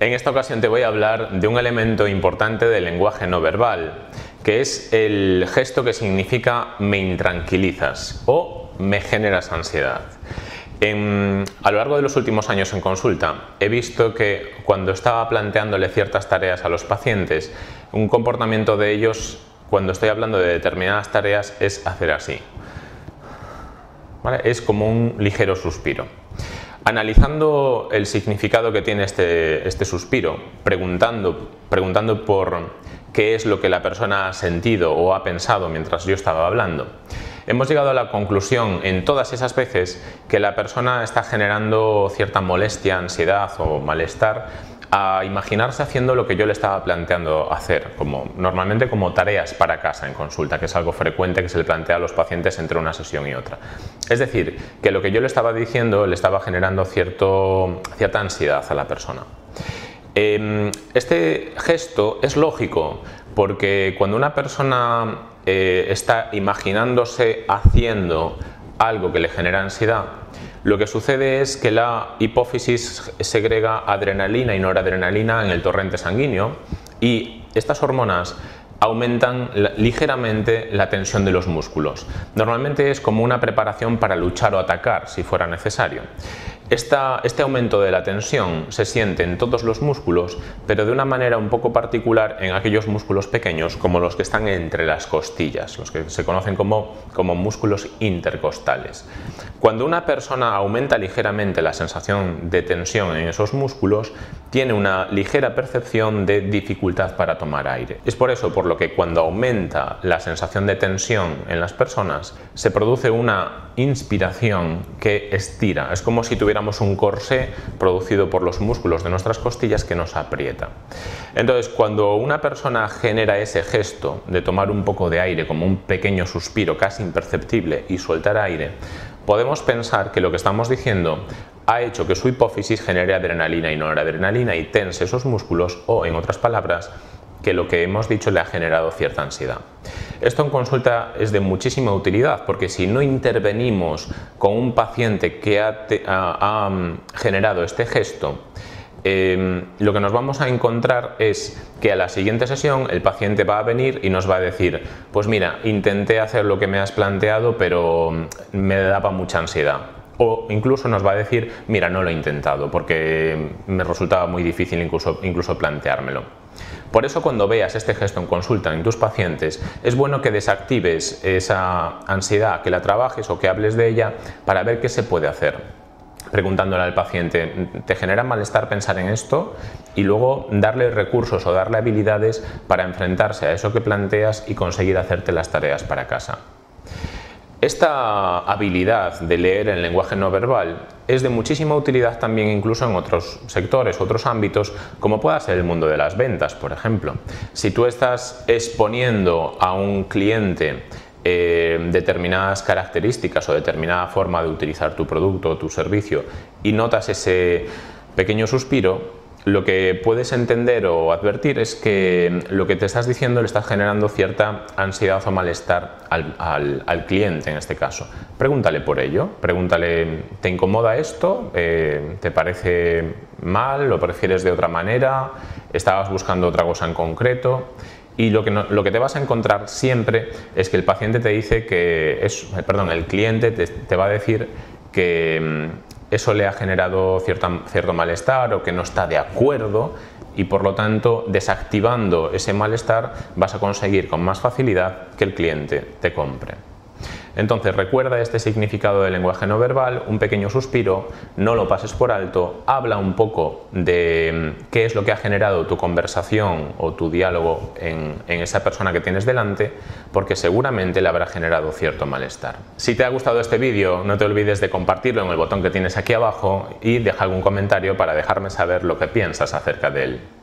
En esta ocasión te voy a hablar de un elemento importante del lenguaje no verbal, que es el gesto que significa me intranquilizas o me generas ansiedad. A lo largo de los últimos años en consulta he visto que cuando estaba planteándole ciertas tareas a los pacientes, un comportamiento de ellos cuando estoy hablando de determinadas tareas es hacer así. ¿Vale? Es como un ligero suspiro. Analizando el significado que tiene este suspiro, preguntando por qué es lo que la persona ha sentido o ha pensado mientras yo estaba hablando, hemos llegado a la conclusión en todas esas veces que la persona está generando cierta molestia, ansiedad o malestar a imaginarse haciendo lo que yo le estaba planteando hacer, normalmente como tareas para casa en consulta, que es algo frecuente que se le plantea a los pacientes entre una sesión y otra. Es decir, que lo que yo le estaba diciendo le estaba generando cierta ansiedad a la persona. Este gesto es lógico porque cuando una persona está imaginándose haciendo algo que le genera ansiedad, lo que sucede es que la hipófisis segrega adrenalina y noradrenalina en el torrente sanguíneo y estas hormonas aumentan ligeramente la tensión de los músculos. Normalmente es como una preparación para luchar o atacar si fuera necesario. Este aumento de la tensión se siente en todos los músculos, pero de una manera un poco particular en aquellos músculos pequeños como los que están entre las costillas, los que se conocen como músculos intercostales. Cuando una persona aumenta ligeramente la sensación de tensión en esos músculos, tiene una ligera percepción de dificultad para tomar aire. Es por eso por lo que cuando aumenta la sensación de tensión en las personas, se produce una inspiración que estira. Es como si tuviera un corsé producido por los músculos de nuestras costillas que nos aprieta. Entonces, cuando una persona genera ese gesto de tomar un poco de aire, como un pequeño suspiro casi imperceptible y soltar aire, podemos pensar que lo que estamos diciendo ha hecho que su hipófisis genere adrenalina y noradrenalina y tense esos músculos, o en otras palabras, que lo que hemos dicho le ha generado cierta ansiedad. Esto en consulta es de muchísima utilidad porque si no intervenimos con un paciente que ha generado este gesto, lo que nos vamos a encontrar es que a la siguiente sesión el paciente va a venir y nos va a decir: pues mira, intenté hacer lo que me has planteado pero me daba mucha ansiedad. O incluso nos va a decir: mira, no lo he intentado porque me resultaba muy difícil incluso planteármelo. Por eso cuando veas este gesto en consulta en tus pacientes es bueno que desactives esa ansiedad, que la trabajes o que hables de ella para ver qué se puede hacer. Preguntándole al paciente: ¿te genera malestar pensar en esto? Y luego darle recursos o darle habilidades para enfrentarse a eso que planteas y conseguir hacerte las tareas para casa. Esta habilidad de leer el lenguaje no verbal es de muchísima utilidad también incluso en otros sectores, otros ámbitos, como pueda ser el mundo de las ventas, por ejemplo. Si tú estás exponiendo a un cliente determinadas características o determinada forma de utilizar tu producto o tu servicio y notas ese pequeño suspiro, lo que puedes entender o advertir es que lo que te estás diciendo le estás generando cierta ansiedad o malestar al cliente en este caso. Pregúntale por ello, pregúntale: ¿te incomoda esto? ¿Te parece mal? ¿Lo prefieres de otra manera? ¿Estabas buscando otra cosa en concreto? Y lo que te vas a encontrar siempre es que el paciente te dice que el cliente te va a decir que eso le ha generado cierto malestar o que no está de acuerdo, y por lo tanto, desactivando ese malestar vas a conseguir con más facilidad que el cliente te compre. Entonces recuerda este significado del lenguaje no verbal, un pequeño suspiro, no lo pases por alto, habla un poco de qué es lo que ha generado tu conversación o tu diálogo en esa persona que tienes delante, porque seguramente le habrá generado cierto malestar. Si te ha gustado este vídeo, no te olvides de compartirlo en el botón que tienes aquí abajo y deja algún comentario para dejarme saber lo que piensas acerca de él.